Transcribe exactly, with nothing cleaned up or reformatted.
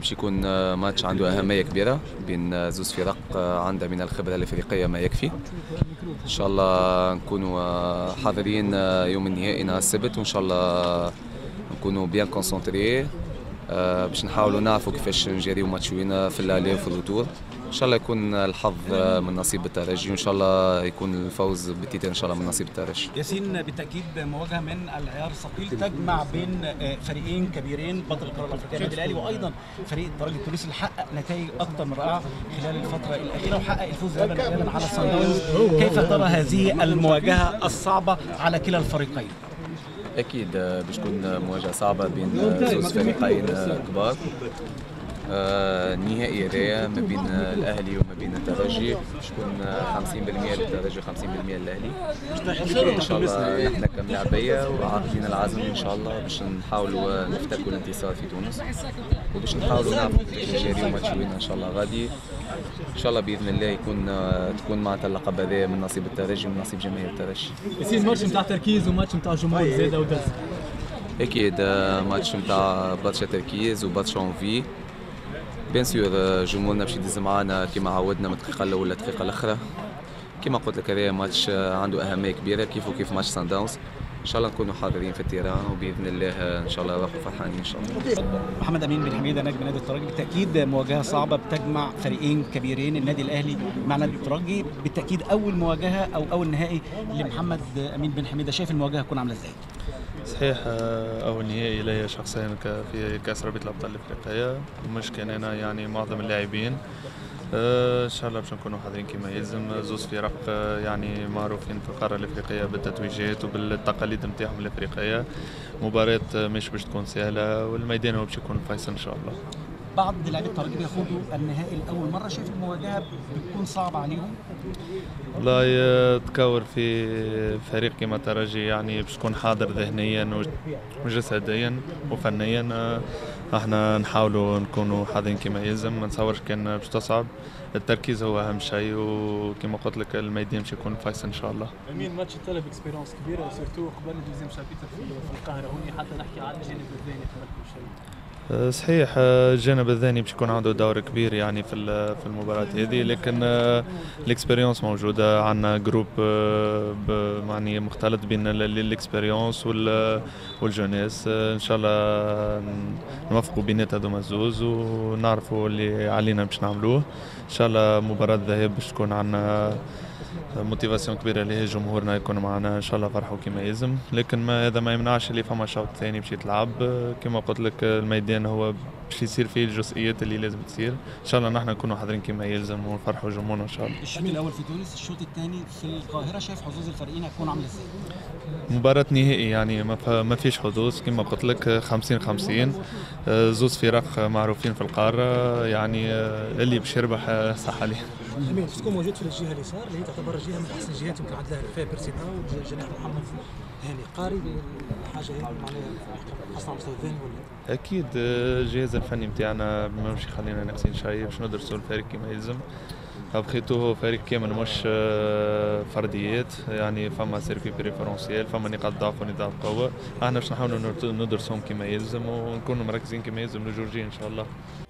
كي باش يكون ماتش عنده أهمية كبيرة بين زوج فرق عندها من الخبرة الأفريقية ما يكفي. إن شاء الله نكونوا حاضرين يوم النهائي نهار السبت، وإن شاء الله نكونوا بيان كونسونتري باش نحاولوا نعرفوا كيفاش نجريو ماتشوينا في الألي وفي الرجور. إن شاء الله يكون الحظ من نصيب الترجي، وإن شاء الله يكون الفوز بالتيتر إن شاء الله من نصيب الترجي. ياسين، بالتأكيد مواجهة من العيار ثقيل تجمع بين فريقين كبيرين بطل القارة الأفريقية النادي الأهلي، وأيضا فريق الترجي التونسي اللي حقق نتائج أكثر من رائعة خلال الفترة الأخيرة وحقق الفوز غالبا على صن داونز. كيف ترى هذه المواجهة الصعبة على كلا الفريقين؟ أكيد باش تكون مواجهة صعبة بين زوج فريقين كبار. النهائي هذايا ما بين الأهلي وما بين الترجي شكون خمسين بالمئة للترجي خمسين بالمئة للأهلي. إن شاء الله نحن كملاعبية وعارفين العزم إن شاء الله باش نحاولوا نفتكوا الانتصار في تونس، وباش نحاولوا نعرفوا كيفاش نجريو ماتشوينا إن شاء الله غادي. إن شاء الله بإذن الله يكون تكون معناتها اللقب هذايا من نصيب الترجي ومن نصيب جماهير الترجي. ياسين، ماتش نتاع تركيز وماتش نتاع جمهور زاده ودرس. أكيد ماتش نتاع برشا تركيز وبرشا أونفي. بيان سور جمهورنا باش يدز معانا كيما عودنا من الدقيقه الاولى للدقيقه الاخرى. كيما قلت لك هذا ماتش عنده اهميه كبيره كيف وكيف ماتش صن داونز. ان شاء الله نكونوا حاضرين في التيران وباذن الله ان شاء الله نروحوا فرحانين ان شاء الله. محمد امين بن حميده، نجم نادي الترجي، بالتاكيد مواجهه صعبه بتجمع فريقين كبيرين النادي الاهلي مع نادي الترجي، بالتاكيد اول مواجهه او اول نهائي لمحمد امين بن حميده، شايف المواجهه تكون عامله ازاي؟ صحيح، اول نهائي ليا شخصيا في كاس رابطه الابطال الافريقيه، مش كان انا يعني معظم اللاعبين. ان شاء الله باش نكونوا حاضرين كما يلزم، زوز فرق يعني معروفين في القاره الافريقيه بالتتويجات وبالتقاليد نتاعهم الافريقيه. مباراه مش باش تكون سهله والميدان هو باش يكون فيصل ان شاء الله. بعض لاعبي الترجي بياخذوا النهائي لاول مره، شايف المواجهه بتكون صعبه عليهم؟ والله تكور في فريق كيما الترجي يعني باش تكون حاضر ذهنيا وجسديا وفنيا. احنا نحاولوا نكونوا حاضرين كما يلزم، ما نتصورش كان باش تصعب. التركيز هو اهم شيء، وكما قلت لك الميدان باش يكون فايصل ان شاء الله. امين، ماتش طلب اكسبيرونس كبيره سيرتو قبل دوزيام شابيتر في القاهره هوني، حتى نحكي على الجانب الذهني قبل كل شيء. صحيح، الجانب الذهني باش يكون عنده دور كبير يعني في في المباراه هذه، لكن الاكسبيريونس موجوده عندنا. جروب يعني مختلط بين الاكسبيريونس والجونيس، ان شاء الله نوفقوا بينات هذوما الزوز ونعرفوا اللي علينا باش نعملوه. ان شاء الله مباراه الذهاب باش تكون عندنا موتيفاسيون كبيره ليه، جمهورنا يكون معنا ان شاء الله فرحوا كما يلزم، لكن ما هذا ما يمنعش اللي فما شوط ثاني باش يتلعب. كما قلت لك الميدان هو باش يصير فيه الجزئيات اللي لازم تصير، ان شاء الله نحن نكونوا حاضرين كما يلزم ونفرحوا جمهورنا ان شاء الله. الشوط الاول في تونس، الشوط الثاني في القاهره، شايف حظوظ الفريقين هتكون عامله ازاي؟ مباراة نهائي يعني ما فيش حظوظ كما قلت لك، خمسين خمسين، زوز فرق معروفين في القاره يعني اللي باش يربح صح عليه. امين، تكون موجود في الجهه اليسار اللي هي تعتبر جهه من احسن الجهات يمكن عندها فيها بيرسيتا وجناح محمد هاني قاري، حاجه هي معناها خاصه على المستوى الذهني ولا؟ اكيد الجهاز الفني نتاعنا ماهوش يخلينا ناقصين شيء باش ندرسوا الفريق كما يلزم. بخيتو هو فريق كامل مش فرديات يعني، فما سيركوي بريفرونسيال، فما نقاط ضعف ونقاط قوه، احنا باش نحاولوا ندرسهم كما يلزم ونكونوا مركزين كما يلزم لجورجي ان شاء الله.